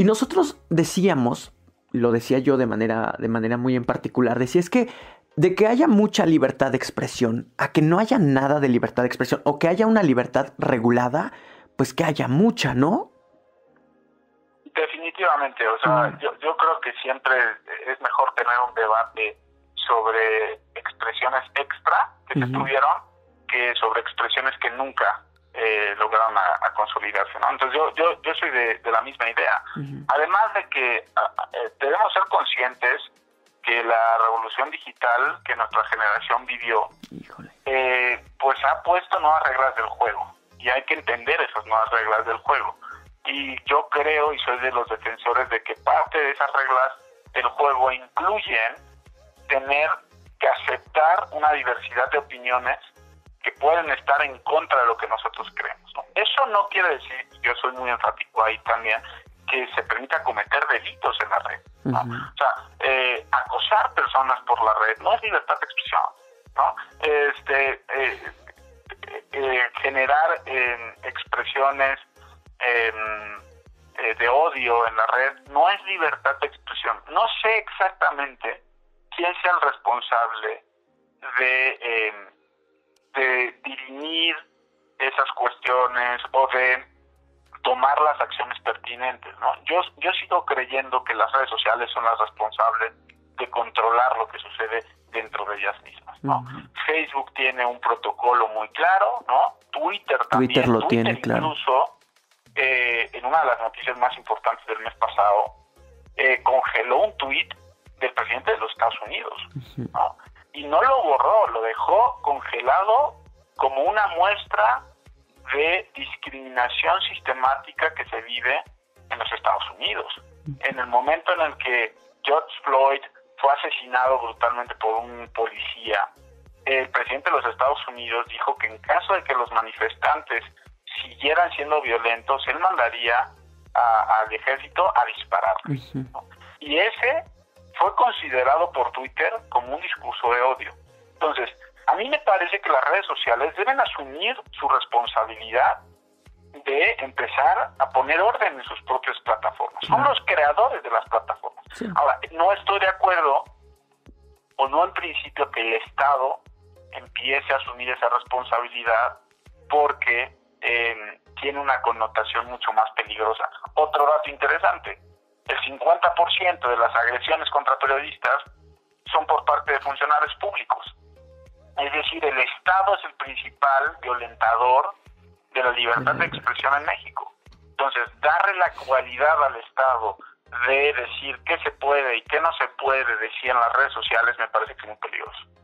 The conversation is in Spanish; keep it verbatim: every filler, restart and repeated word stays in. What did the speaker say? Y nosotros decíamos, lo decía yo de manera, de manera muy en particular, decía es que de que haya mucha libertad de expresión a que no haya nada de libertad de expresión o que haya una libertad regulada, pues que haya mucha, ¿no? Definitivamente, o sea, ah. yo, yo creo que siempre es mejor tener un debate sobre expresiones extra que uh-huh. se tuvieron que sobre expresiones que nunca eh, lograron a, a consolidarse, ¿no? Entonces yo yo, yo soy de, de la misma idea. Uh-huh. Además de que a, eh, debemos ser conscientes que la revolución digital que nuestra generación vivió, eh, pues ha puesto nuevas reglas del juego y hay que entender esas nuevas reglas del juego. Y yo creo y soy de los defensores de que parte de esas reglas del juego incluyen tener que aceptar una diversidad de opiniones que pueden estar en contra de lo que nosotros creemos, ¿no? Eso no quiere decir, yo soy muy enfático ahí también, que se permita cometer delitos en la red, ¿no? Uh-huh. O sea, eh, acosar personas por la red no es libertad de expresión, ¿no? Este, eh, eh, eh, generar eh, expresiones eh, eh, de odio en la red no es libertad de expresión. No sé exactamente quién sea el responsable de, eh, de dirimir esas cuestiones o de tomar las acciones pertinentes, ¿no? Yo, yo sigo creyendo que las redes sociales son las responsables de controlar lo que sucede dentro de ellas mismas, ¿no? Uh-huh. Facebook tiene un protocolo muy claro, ¿no? Twitter también. Twitter lo Twitter tiene, incluso, claro. Incluso, eh, en una de las noticias más importantes del mes pasado, eh, congeló un tweet del presidente de los Estados Unidos, uh-huh. ¿no? Y no lo borró, lo dejó congelado como una muestra de discriminación sistemática que se vive en los Estados Unidos. En el momento en el que George Floyd fue asesinado brutalmente por un policía, el presidente de los Estados Unidos dijo que en caso de que los manifestantes siguieran siendo violentos, él mandaría a, al ejército a disparar, ¿no? Y ese fue considerado por Twitter como un discurso de odio. Entonces, a mí me parece que las redes sociales deben asumir su responsabilidad de empezar a poner orden en sus propias plataformas. Son los creadores de las plataformas. Sí. Ahora, no estoy de acuerdo, o no en principio, que el Estado empiece a asumir esa responsabilidad porque eh, tiene una connotación mucho más peligrosa. Otro dato interesante, el cincuenta por ciento de las agresiones contra periodistas son por parte de funcionarios públicos. Es decir, el Estado es el principal violentador de la libertad de expresión en México. Entonces, darle la cualidad al Estado de decir qué se puede y qué no se puede decir en las redes sociales me parece que es muy peligroso.